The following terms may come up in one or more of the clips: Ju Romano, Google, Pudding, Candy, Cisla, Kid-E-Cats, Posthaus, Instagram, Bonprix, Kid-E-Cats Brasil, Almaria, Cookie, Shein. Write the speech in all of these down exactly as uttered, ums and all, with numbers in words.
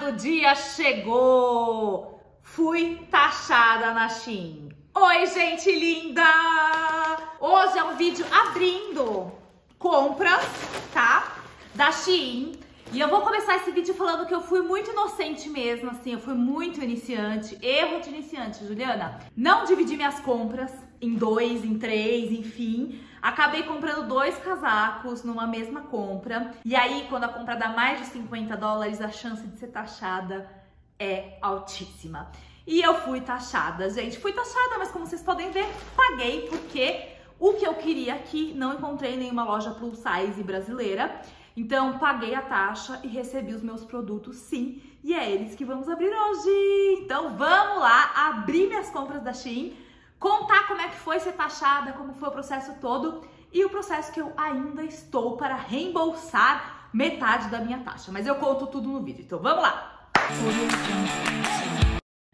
do dia chegou! Fui taxada na Shein. Oi, gente linda! Hoje é um vídeo abrindo compras, tá? Da Shein. E eu vou começar esse vídeo falando que eu fui muito inocente mesmo, assim, eu fui muito iniciante, erro de iniciante, Juliana. Não dividi minhas compras em dois, em três, enfim. Acabei comprando dois casacos numa mesma compra. E aí, quando a compra dá mais de cinquenta dólares, a chance de ser taxada é altíssima. E eu fui taxada, gente. Fui taxada, mas como vocês podem ver, paguei, porque o que eu queria aqui não encontrei em nenhuma loja plus size brasileira. Então, paguei a taxa e recebi os meus produtos, sim. E é eles que vamos abrir hoje. Então, vamos lá abrir minhas compras da Shein, contar como é que foi ser taxada, como foi o processo todo e o processo que eu ainda estou para reembolsar metade da minha taxa. Mas eu conto tudo no vídeo, então vamos lá!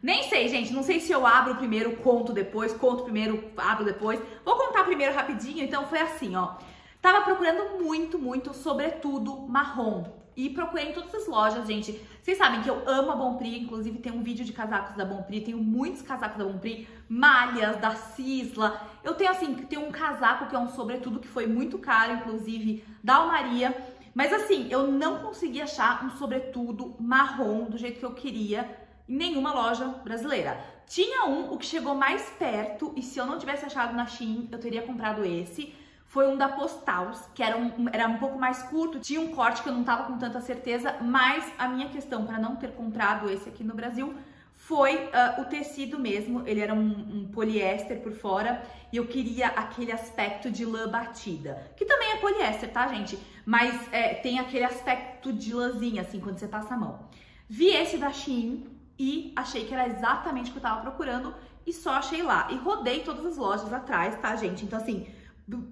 Nem sei, gente, não sei se eu abro primeiro, conto depois, conto primeiro, abro depois. Vou contar primeiro rapidinho, então foi assim, ó. Tava procurando muito, muito, sobretudo marrom. E procurei em todas as lojas, gente. Vocês sabem que eu amo a Bonprix, inclusive tem um vídeo de casacos da Bonprix, tenho muitos casacos da Bonprix, malhas da Cisla. Eu tenho, assim, tenho um casaco que é um sobretudo que foi muito caro, inclusive, da Almaria. Mas, assim, eu não consegui achar um sobretudo marrom do jeito que eu queria em nenhuma loja brasileira. Tinha um, o que chegou mais perto, e se eu não tivesse achado na Shein, eu teria comprado esse. Foi um da Posthaus, que era um, era um pouco mais curto, tinha um corte que eu não tava com tanta certeza, mas a minha questão para não ter comprado esse aqui no Brasil foi uh, o tecido mesmo. Ele era um, um poliéster por fora e eu queria aquele aspecto de lã batida, que também é poliéster, tá, gente? Mas é, tem aquele aspecto de lãzinha, assim, quando você passa a mão. Vi esse da Shein e achei que era exatamente o que eu tava procurando e só achei lá. E rodei todas as lojas atrás, tá, gente? Então, assim,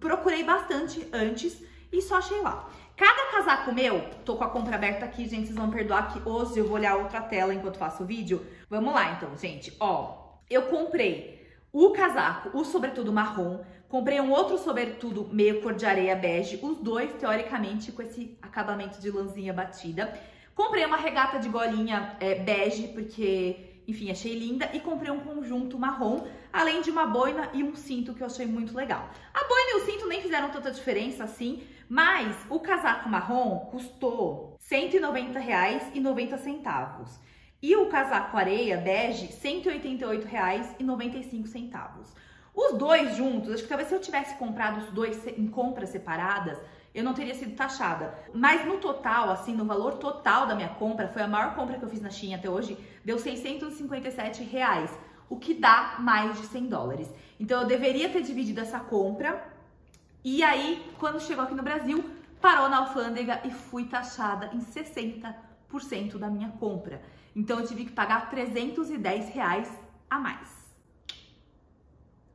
procurei bastante antes e só achei lá. Cada casaco meu, tô com a compra aberta aqui, gente, vocês vão perdoar que hoje eu vou olhar outra tela enquanto faço o vídeo. Vamos lá, então, gente, ó, eu comprei o casaco, o sobretudo marrom, comprei um outro sobretudo meio cor de areia bege, os dois, teoricamente, com esse acabamento de lãzinha batida. Comprei uma regata de golinha é, bege, porque... enfim, achei linda e comprei um conjunto marrom, além de uma boina e um cinto que eu achei muito legal. A boina e o cinto nem fizeram tanta diferença assim, mas o casaco marrom custou cento e noventa reais e noventa centavos. E o casaco areia bege, cento e oitenta e oito reais e noventa e cinco centavos. Os dois juntos, acho que talvez se eu tivesse comprado os dois em compras separadas, eu não teria sido taxada. Mas no total, assim, no valor total da minha compra, foi a maior compra que eu fiz na Shein até hoje, deu seiscentos e cinquenta e sete reais, o que dá mais de cem dólares. Então eu deveria ter dividido essa compra, e aí, quando chegou aqui no Brasil, parou na alfândega e fui taxada em sessenta por cento da minha compra. Então eu tive que pagar trezentos e dez reais a mais.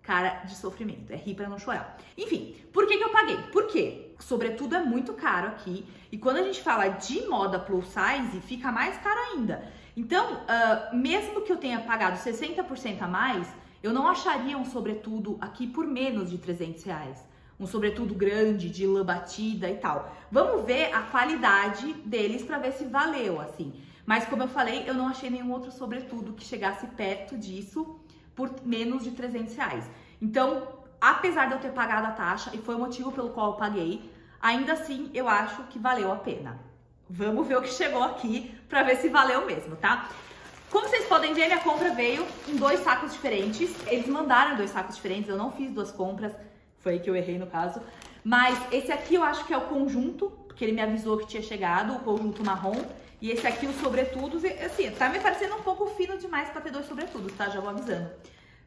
Cara de sofrimento, é rir pra não chorar. Enfim, por que que eu paguei? Porque sobretudo é muito caro aqui, e quando a gente fala de moda plus size, fica mais caro ainda. Então, uh, mesmo que eu tenha pagado sessenta por cento a mais, eu não acharia um sobretudo aqui por menos de trezentos reais. Um sobretudo grande, de lã batida e tal. Vamos ver a qualidade deles pra ver se valeu, assim. Mas como eu falei, eu não achei nenhum outro sobretudo que chegasse perto disso por menos de trezentos reais. Então, apesar de eu ter pagado a taxa, e foi o motivo pelo qual eu paguei, ainda assim eu acho que valeu a pena. Vamos ver o que chegou aqui pra ver se valeu mesmo, tá? Como vocês podem ver, minha compra veio em dois sacos diferentes. Eles mandaram dois sacos diferentes, eu não fiz duas compras, foi aí que eu errei no caso. Mas esse aqui eu acho que é o conjunto, porque ele me avisou que tinha chegado, o conjunto marrom. E esse aqui, os sobretudos, assim, tá me parecendo um pouco fino demais pra ter dois sobretudos, tá? Já vou avisando.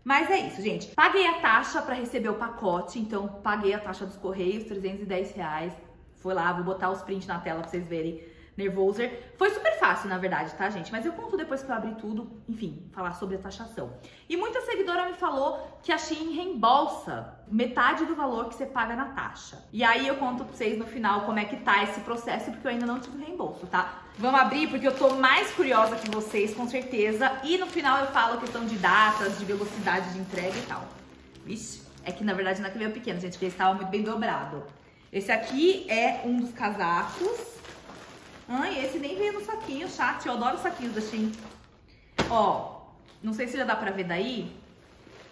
Mas é isso, gente. Paguei a taxa pra receber o pacote, então paguei a taxa dos correios, trezentos e dez reais. Foi lá, vou botar os prints na tela pra vocês verem. Nervoser. Foi super fácil, na verdade, tá, gente? Mas eu conto depois que eu abrir tudo, enfim, falar sobre a taxação. E muita seguidora me falou que a Shein reembolsa metade do valor que você paga na taxa. E aí eu conto pra vocês no final como é que tá esse processo, porque eu ainda não tive reembolso, tá? Vamos abrir, porque eu tô mais curiosa que vocês, com certeza. E no final eu falo a questão de datas, de velocidade de entrega e tal. Vixe, é que na verdade não é que veio pequeno, gente, porque ele estava muito bem dobrado. Esse aqui é um dos casacos. Ai, esse nem veio no saquinho, chat. Eu adoro saquinhos da Shein. Ó, não sei se já dá pra ver daí,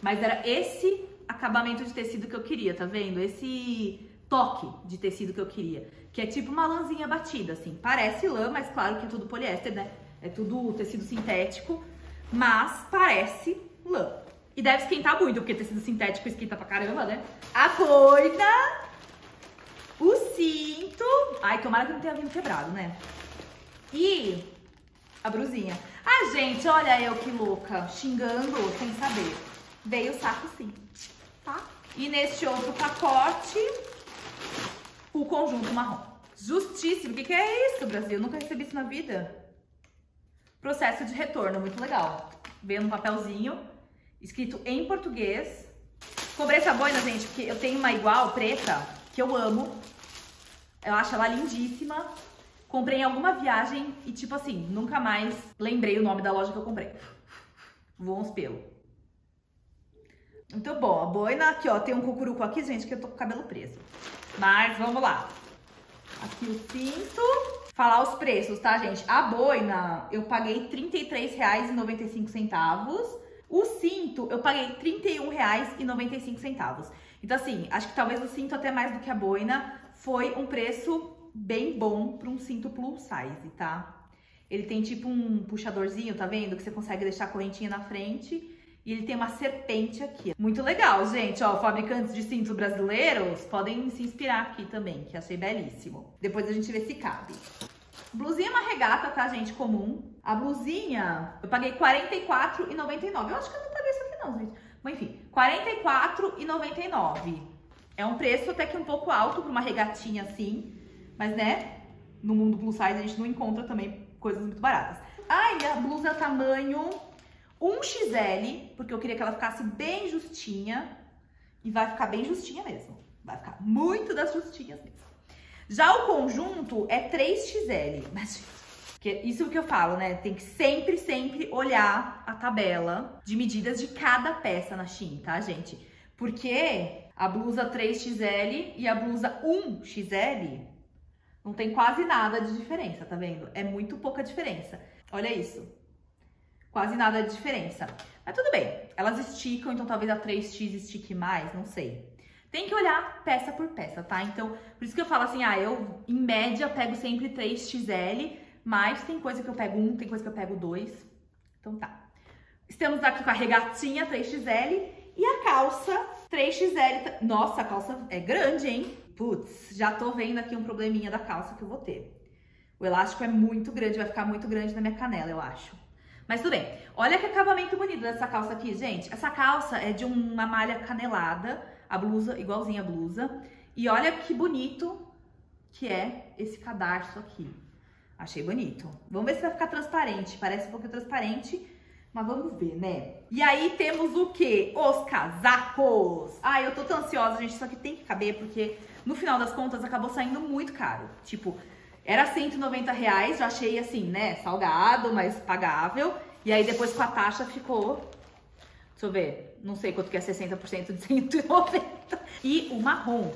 mas era esse acabamento de tecido que eu queria, tá vendo? Esse toque de tecido que eu queria, que é tipo uma lãzinha batida, assim. Parece lã, mas claro que é tudo poliéster, né? É tudo tecido sintético, mas parece lã. E deve esquentar muito, porque tecido sintético esquenta pra caramba, né? A coisa... O cinto... Ai, tomara que não tenha vindo quebrado, né? E a brusinha. Ah, gente, olha eu que louca, xingando sem saber. Veio o saco sim, tá? E neste outro pacote, o conjunto marrom. Justíssimo. O que, que é isso, Brasil? Nunca recebi isso na vida. Processo de retorno, muito legal. Veio num papelzinho, escrito em português. Comprei essa boina, gente, porque eu tenho uma igual, preta, que eu amo. Eu acho ela lindíssima. Comprei em alguma viagem e, tipo assim, nunca mais lembrei o nome da loja que eu comprei. Voam os pelos. Muito bom. A boina aqui, ó. Tem um cucuruco aqui, gente, que eu tô com o cabelo preso. Mas vamos lá. Aqui o cinto. Falar os preços, tá, gente? A boina eu paguei trinta e três reais e noventa e cinco centavos. O cinto eu paguei trinta e um reais e noventa e cinco centavos. Então, assim, acho que talvez o cinto até mais do que a boina foi um preço... bem bom para um cinto plus size, tá? Ele tem tipo um puxadorzinho, tá vendo? Que você consegue deixar a correntinha na frente. E ele tem uma serpente aqui. Muito legal, gente. Ó, fabricantes de cintos brasileiros podem se inspirar aqui também, que achei belíssimo. Depois a gente vê se cabe. Blusinha é uma regata, tá, gente? Comum. A blusinha, eu paguei quarenta e quatro reais e noventa e nove centavos. Eu acho que eu não paguei isso aqui não, gente. Mas enfim, quarenta e quatro reais e noventa e nove centavos. É um preço até que um pouco alto para uma regatinha assim. Mas, né, no mundo plus size a gente não encontra também coisas muito baratas. Ai, minha blusa tamanho um X L, porque eu queria que ela ficasse bem justinha. E vai ficar bem justinha mesmo. Vai ficar muito das justinhas mesmo. Já o conjunto é três X L. Mas, que isso é o que eu falo, né? Tem que sempre, sempre olhar a tabela de medidas de cada peça na Shein, tá, gente? Porque a blusa três X L e a blusa um X L... não tem quase nada de diferença, tá vendo? É muito pouca diferença. Olha isso. Quase nada de diferença. Mas tudo bem. Elas esticam, então talvez a três X estique mais, não sei. Tem que olhar peça por peça, tá? Então, por isso que eu falo assim, ah, eu, em média, pego sempre três X L, mas tem coisa que eu pego um, tem coisa que eu pego dois. Então tá. Estamos aqui com a regatinha três X L e a calça três X L. Nossa, a calça é grande, hein? Putz, já tô vendo aqui um probleminha da calça que eu vou ter. O elástico é muito grande, vai ficar muito grande na minha canela, eu acho. Mas tudo bem. Olha que acabamento bonito dessa calça aqui, gente. Essa calça é de uma malha canelada, a blusa, igualzinha a blusa. E olha que bonito que é esse cadarço aqui. Achei bonito. Vamos ver se vai ficar transparente. Parece um pouco transparente, mas vamos ver, né? E aí temos o quê? Os casacos! Ai, eu tô tão ansiosa, gente. Isso aqui tem que caber, porque no final das contas acabou saindo muito caro. Tipo, era cento e noventa reais, já achei assim, né? Salgado, mas pagável. E aí depois com a taxa ficou... deixa eu ver. Não sei quanto que é sessenta por cento de cento e noventa. E o marrom.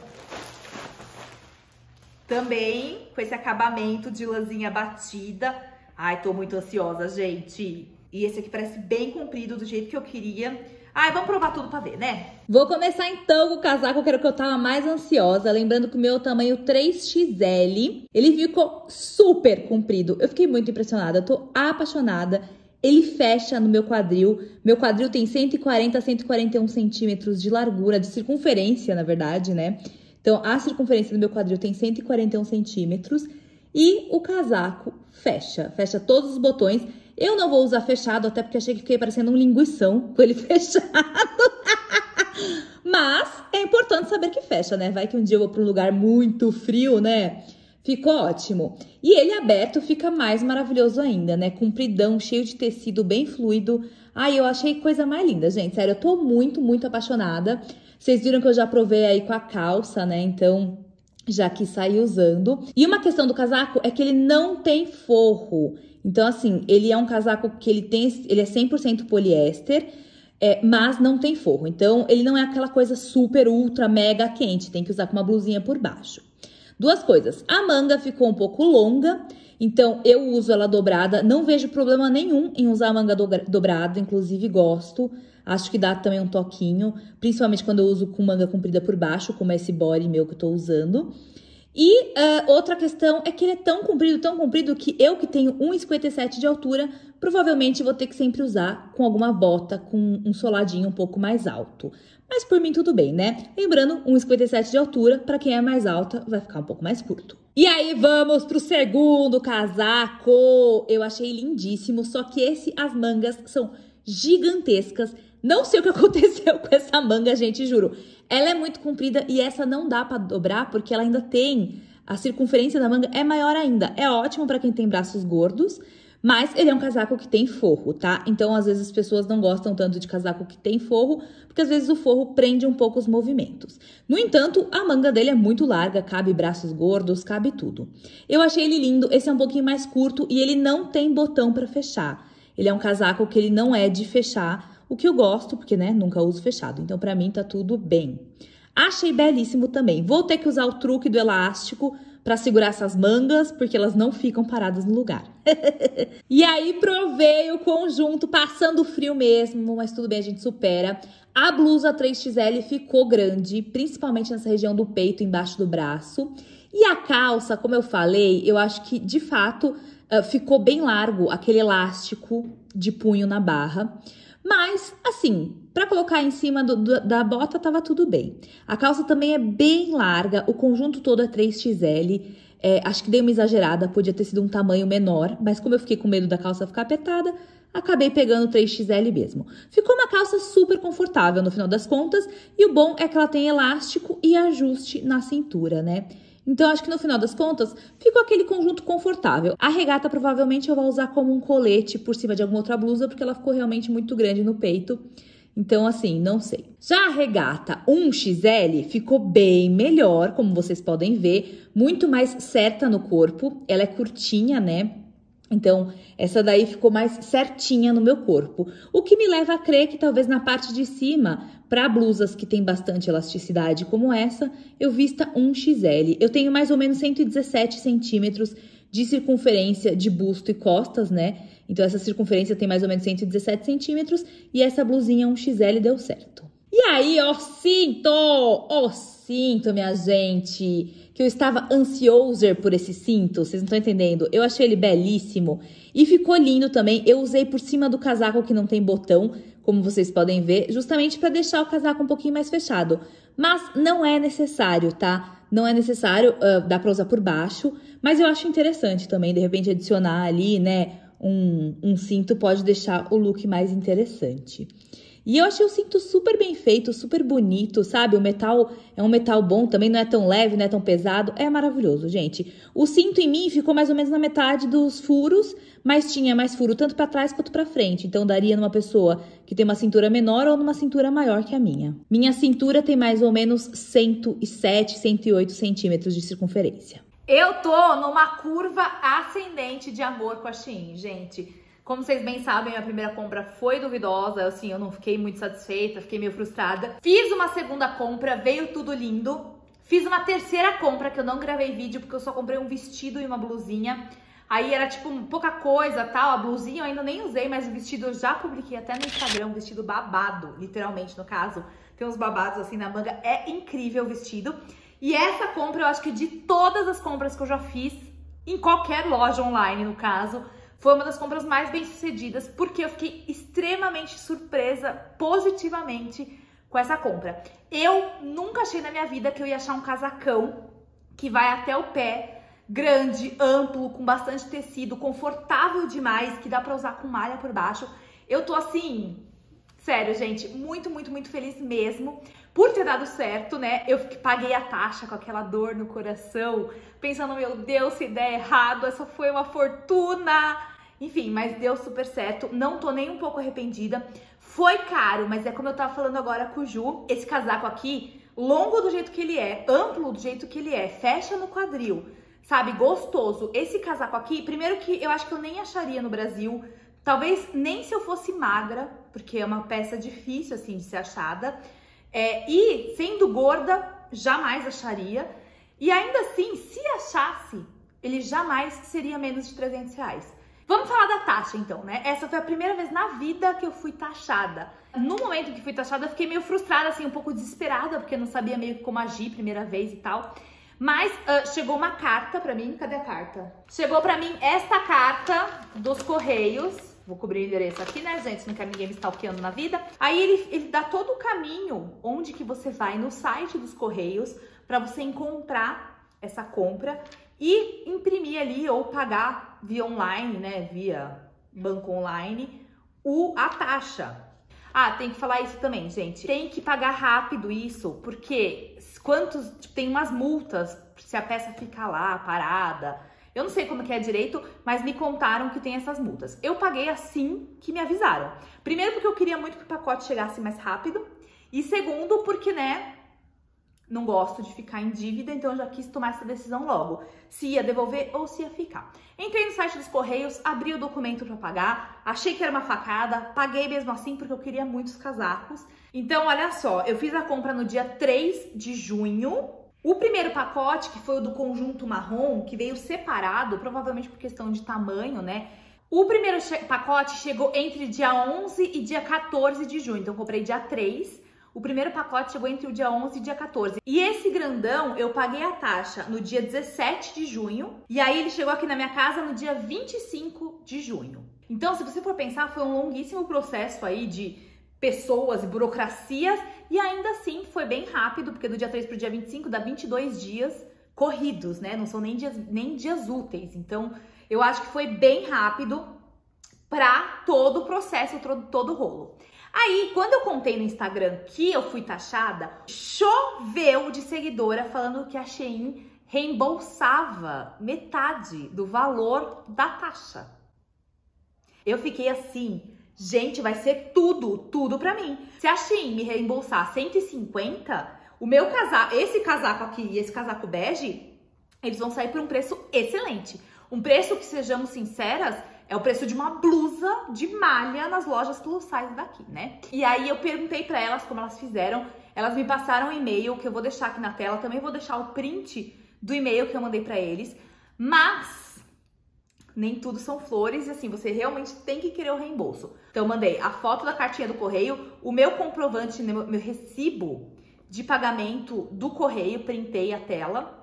Também com esse acabamento de lãzinha batida. Ai, tô muito ansiosa, gente. E esse aqui parece bem comprido, do jeito que eu queria. Ai, vamos provar tudo pra ver, né? Vou começar então com o casaco, que era o que eu tava mais ansiosa. Lembrando que o meu tamanho três X L, ele ficou super comprido. Eu fiquei muito impressionada, eu tô apaixonada. Ele fecha no meu quadril. Meu quadril tem cento e quarenta a cento e quarenta e um centímetros de largura, de circunferência, na verdade, né? Então, a circunferência do meu quadril tem cento e quarenta e um centímetros. E o casaco fecha, fecha todos os botões. Eu não vou usar fechado, até porque achei que fiquei parecendo um linguição com ele fechado. Mas é importante saber que fecha, né? Vai que um dia eu vou para um lugar muito frio, né? Ficou ótimo. E ele aberto fica mais maravilhoso ainda, né? Compridão, cheio de tecido, bem fluido. Ai, eu achei coisa mais linda, gente. Sério, eu tô muito, muito apaixonada. Vocês viram que eu já provei aí com a calça, né? Então, já que saí usando. E uma questão do casaco é que ele não tem forro. Então, assim, ele é um casaco que ele tem, ele é cem por cento poliéster, é, mas não tem forro. Então, ele não é aquela coisa super, ultra, mega quente. Tem que usar com uma blusinha por baixo. Duas coisas. A manga ficou um pouco longa Então, eu uso ela dobrada, não vejo problema nenhum em usar a manga dobrada, inclusive gosto. Acho que dá também um toquinho, principalmente quando eu uso com manga comprida por baixo, como é esse body meu que eu tô usando. E uh, outra questão é que ele é tão comprido, tão comprido, que eu que tenho um e cinquenta e sete de altura, provavelmente vou ter que sempre usar com alguma bota, com um soladinho um pouco mais alto. Mas por mim tudo bem, né? Lembrando, um e cinquenta e sete de altura, pra quem é mais alta, vai ficar um pouco mais curto. E aí vamos pro segundo casaco! Eu achei lindíssimo, só que esse, as mangas são gigantescas. Não sei o que aconteceu com essa manga, gente, juro. Ela é muito comprida e essa não dá pra dobrar porque ela ainda tem... A circunferência da manga é maior ainda. É ótimo pra quem tem braços gordos, mas ele é um casaco que tem forro, tá? Então, às vezes, as pessoas não gostam tanto de casaco que tem forro, porque às vezes o forro prende um pouco os movimentos. No entanto, a manga dele é muito larga, cabe braços gordos, cabe tudo. Eu achei ele lindo, esse é um pouquinho mais curto e ele não tem botão pra fechar. Ele é um casaco que ele não é de fechar, o que eu gosto, porque, né, nunca uso fechado. Então, pra mim, tá tudo bem. Achei belíssimo também. Vou ter que usar o truque do elástico pra segurar essas mangas, porque elas não ficam paradas no lugar. E aí, provei o conjunto, passando frio mesmo, mas tudo bem, a gente supera. A blusa três X L ficou grande, principalmente nessa região do peito, embaixo do braço. E a calça, como eu falei, eu acho que, de fato, ficou bem largo, aquele elástico de punho na barra. Mas, assim, pra colocar em cima do, do, da bota, tava tudo bem. A calça também é bem larga, o conjunto todo é três X L. É, acho que dei uma exagerada, podia ter sido um tamanho menor, mas como eu fiquei com medo da calça ficar apertada, acabei pegando três X L mesmo. Ficou uma calça super confortável no final das contas, e o bom é que ela tem elástico e ajuste na cintura, né? Então, acho que no final das contas, ficou aquele conjunto confortável. A regata, provavelmente, eu vou usar como um colete por cima de alguma outra blusa, porque ela ficou realmente muito grande no peito. Então, assim, não sei. Já a regata um X L ficou bem melhor, como vocês podem ver. Muito mais certa no corpo. Ela é curtinha, né? Então, essa daí ficou mais certinha no meu corpo. O que me leva a crer que talvez na parte de cima, para blusas que tem bastante elasticidade como essa, eu vista um X L. Eu tenho mais ou menos cento e dezessete centímetros de circunferência de busto e costas, né? Então, essa circunferência tem mais ou menos cento e dezessete centímetros e essa blusinha um X L deu certo. E aí, ó cinto! Ó cinto, minha gente! Que eu estava ansiosa por esse cinto, vocês não estão entendendo. Eu achei ele belíssimo e ficou lindo também. Eu usei por cima do casaco que não tem botão, como vocês podem ver, justamente para deixar o casaco um pouquinho mais fechado. Mas não é necessário, tá? Não é necessário, uh, dá para usar por baixo, mas eu acho interessante também, de repente, adicionar ali, né, um, um cinto pode deixar o look mais interessante. E eu achei o cinto super bem feito, super bonito, sabe? O metal é um metal bom, também não é tão leve, não é tão pesado. É maravilhoso, gente. O cinto em mim ficou mais ou menos na metade dos furos, mas tinha mais furo tanto pra trás quanto pra frente. Então, daria numa pessoa que tem uma cintura menor ou numa cintura maior que a minha. Minha cintura tem mais ou menos cento e sete, cento e oito centímetros de circunferência. Eu tô numa curva ascendente de amor com a Shein, gente. Como vocês bem sabem, minha primeira compra foi duvidosa, assim, eu não fiquei muito satisfeita, fiquei meio frustrada. Fiz uma segunda compra, veio tudo lindo. Fiz uma terceira compra, que eu não gravei vídeo, porque eu só comprei um vestido e uma blusinha. Aí era, tipo, pouca coisa, tal, a blusinha eu ainda nem usei, mas o vestido eu já publiquei até no Instagram, um vestido babado, literalmente, no caso. Tem uns babados, assim, na manga, é incrível o vestido. E essa compra, eu acho que de todas as compras que eu já fiz, em qualquer loja online, no caso, foi uma das compras mais bem-sucedidas, porque eu fiquei extremamente surpresa positivamente com essa compra. Eu nunca achei na minha vida que eu ia achar um casacão que vai até o pé, grande, amplo, com bastante tecido, confortável demais, que dá pra usar com malha por baixo. Eu tô assim, sério, gente, muito, muito, muito feliz mesmo por ter dado certo, né? Eu paguei a taxa com aquela dor no coração, pensando, meu Deus, se der errado, essa foi uma fortuna. Enfim, mas deu super certo, não tô nem um pouco arrependida. Foi caro, mas é como eu tava falando agora com o Ju, esse casaco aqui, longo do jeito que ele é, amplo do jeito que ele é, fecha no quadril, sabe, gostoso. Esse casaco aqui, primeiro que eu acho que eu nem acharia no Brasil, talvez nem se eu fosse magra, porque é uma peça difícil, assim, de ser achada. É, e, sendo gorda, jamais acharia. E ainda assim, se achasse, ele jamais seria menos de trezentos reais. Vamos falar da taxa então, né? Essa foi a primeira vez na vida que eu fui taxada. No momento que fui taxada, eu fiquei meio frustrada, assim, um pouco desesperada, porque eu não sabia meio como agir primeira vez e tal. Mas uh, chegou uma carta pra mim. Cadê a carta? Chegou pra mim esta carta dos Correios. Vou cobrir o endereço aqui, né, gente? Não quero ninguém me stalkeando na vida. Aí ele, ele dá todo o caminho onde que você vai no site dos Correios pra você encontrar essa compra e imprimir ali ou pagar via online, né, via banco online, o, a taxa. Ah, tem que falar isso também, gente. Tem que pagar rápido isso, porque quantos, tipo, tem umas multas se a peça ficar lá parada. Eu não sei como que é direito, mas me contaram que tem essas multas. Eu paguei assim que me avisaram. Primeiro porque eu queria muito que o pacote chegasse mais rápido e segundo porque, né, não gosto de ficar em dívida, então eu já quis tomar essa decisão logo, se ia devolver ou se ia ficar. Entrei no site dos Correios, abri o documento para pagar, achei que era uma facada, paguei mesmo assim porque eu queria muitos casacos. Então, olha só, eu fiz a compra no dia três de junho. O primeiro pacote, que foi o do conjunto marrom, que veio separado, provavelmente por questão de tamanho, né? O primeiro pacote chegou entre dia onze e dia quatorze de junho, então eu comprei dia três. O primeiro pacote chegou entre o dia onze e dia quatorze. E esse grandão, eu paguei a taxa no dia dezessete de junho. E aí ele chegou aqui na minha casa no dia vinte e cinco de junho. Então, se você for pensar, foi um longuíssimo processo aí de pessoas e burocracias. E ainda assim, foi bem rápido, porque do dia três para o dia vinte e cinco dá vinte e dois dias corridos, né? Não são nem dias, nem dias úteis. Então, eu acho que foi bem rápido para todo o processo, todo o rolo. Aí, quando eu contei no Instagram que eu fui taxada, choveu de seguidora falando que a Shein reembolsava metade do valor da taxa. Eu fiquei assim, gente, vai ser tudo, tudo pra mim. Se a Shein me reembolsar cento e cinquenta, o meu casaco, esse casaco aqui e esse casaco bege, eles vão sair por um preço excelente. Um preço que, sejamos sinceras, é o preço de uma blusa de malha nas lojas plus size daqui, né? E aí eu perguntei pra elas como elas fizeram. Elas me passaram um e-mail que eu vou deixar aqui na tela. Também vou deixar o print do e-mail que eu mandei pra eles. Mas nem tudo são flores e assim, você realmente tem que querer o reembolso. Então eu mandei a foto da cartinha do correio, o meu comprovante, meu, meu recibo de pagamento do correio, printei a tela.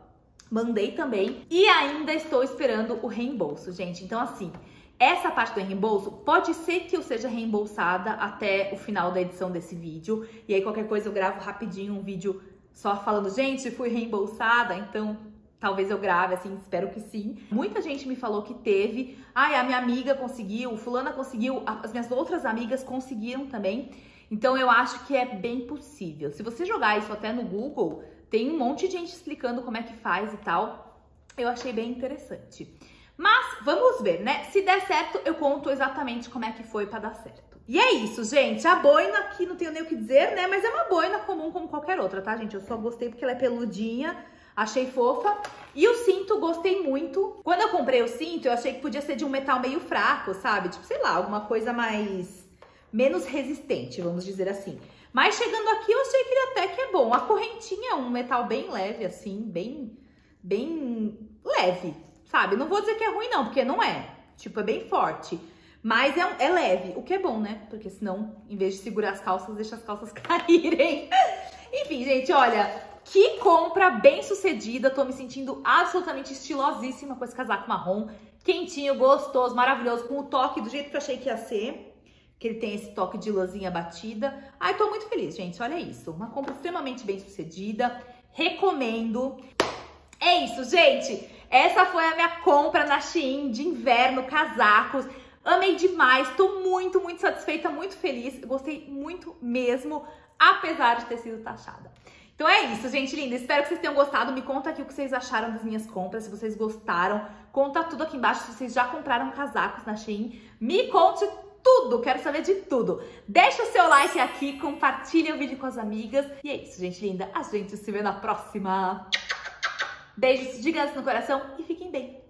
Mandei também e ainda estou esperando o reembolso, gente. Então assim, essa parte do reembolso, pode ser que eu seja reembolsada até o final da edição desse vídeo. E aí qualquer coisa eu gravo rapidinho um vídeo só falando, gente, fui reembolsada, então talvez eu grave, assim, espero que sim. Muita gente me falou que teve, ai, a minha amiga conseguiu, fulana conseguiu, as minhas outras amigas conseguiram também. Então eu acho que é bem possível. Se você jogar isso até no Google, tem um monte de gente explicando como é que faz e tal. Eu achei bem interessante. Mas vamos ver, né? Se der certo, eu conto exatamente como é que foi pra dar certo. E é isso, gente. A boina aqui, não tenho nem o que dizer, né? Mas é uma boina comum como qualquer outra, tá, gente? Eu só gostei porque ela é peludinha, achei fofa. E o cinto, gostei muito. Quando eu comprei o cinto, eu achei que podia ser de um metal meio fraco, sabe? Tipo, sei lá, alguma coisa mais... menos resistente, vamos dizer assim. Mas chegando aqui, eu achei que ele até que é bom. A correntinha é um metal bem leve, assim, bem, bem leve, sabe? Não vou dizer que é ruim, não, porque não é. Tipo, é bem forte. Mas é, um, é leve, o que é bom, né? Porque senão, em vez de segurar as calças, deixa as calças caírem. Enfim, gente, olha, que compra bem sucedida. Tô me sentindo absolutamente estilosíssima com esse casaco marrom. Quentinho, gostoso, maravilhoso, com o toque do jeito que eu achei que ia ser. Que ele tem esse toque de lãzinha batida. Ai, tô muito feliz, gente, olha isso. Uma compra extremamente bem sucedida. Recomendo. É isso, gente. Essa foi a minha compra na Shein de inverno, casacos. Amei demais, tô muito, muito satisfeita, muito feliz. Gostei muito mesmo, apesar de ter sido taxada. Então é isso, gente linda. Espero que vocês tenham gostado. Me conta aqui o que vocês acharam das minhas compras, se vocês gostaram. Conta tudo aqui embaixo, se vocês já compraram casacos na Shein. Me conte tudo, quero saber de tudo. Deixa o seu like aqui, compartilha o vídeo com as amigas. E é isso, gente linda. A gente se vê na próxima. Beijos, gigantes no coração e fiquem bem.